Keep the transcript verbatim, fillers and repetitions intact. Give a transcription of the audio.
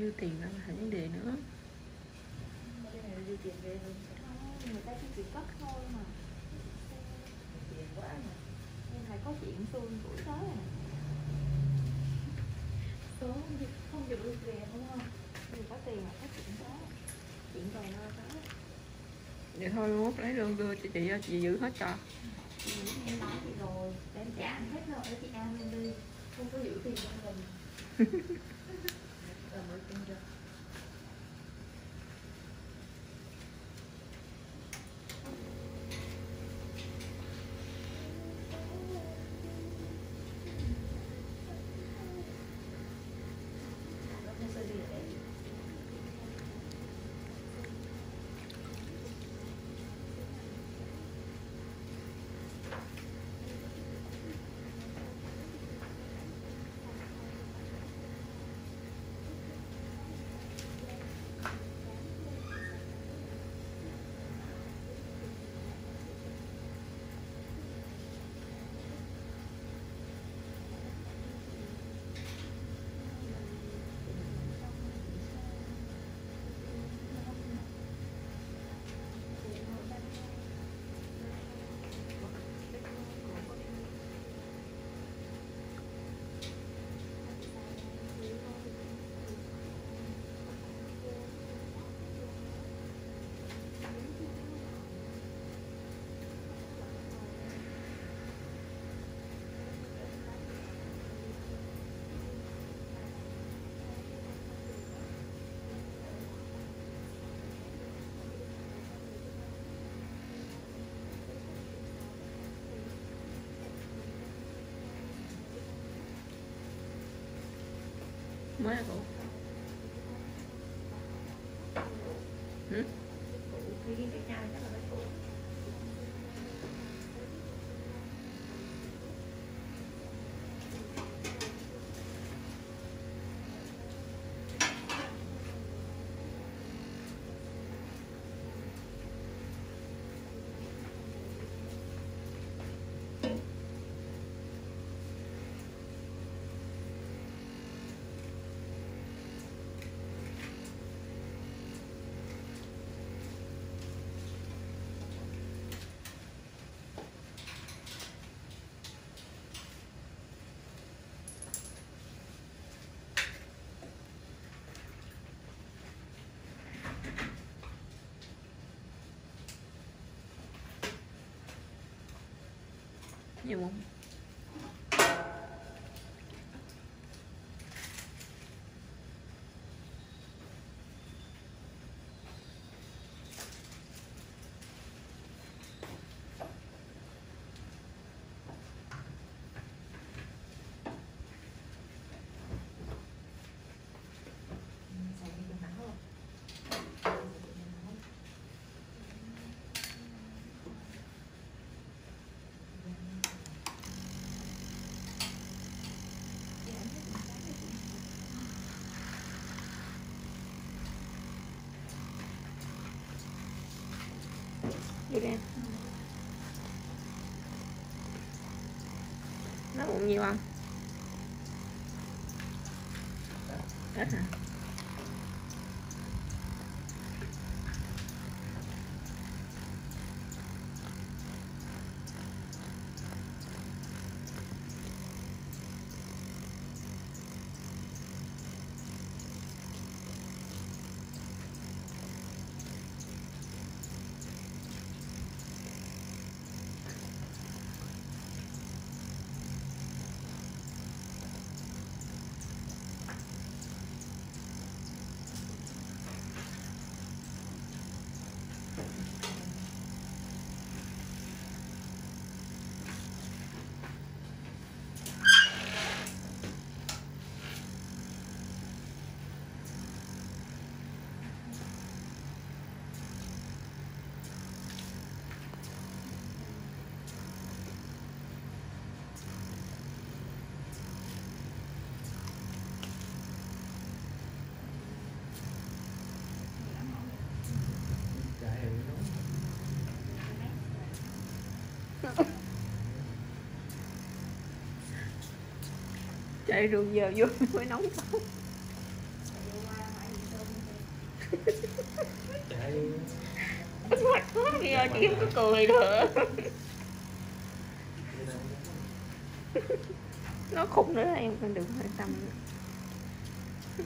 dư tiền đó là vấn đề nữa. Cái này dư tiền về rồi. Người ta chỉ cất thôi mà. Tiền quá mà. Nhưng phải có chuyện xuân buổi tối à. Số không được được về đúng không? Người có tiền mà có chuyện đó. Chuyện còn lo đó. Vậy thôi mốt lấy lương đưa cho chị, chị giữ hết cho. Ừ, em nói chị rồi, em trả anh hết rồi, chị ăn luôn đi. Không có giữ tiền cho mình. Rồi mở tiền cho. Mới hả cậu? Hử? Nhiều không? Nó uống nhiều không? Ít hả? Chạy đường giờ vô mới nóng. Mệt quá bây giờ chị không có cười nữa. Nó khùng nữa em, đừng quan tâm nữa.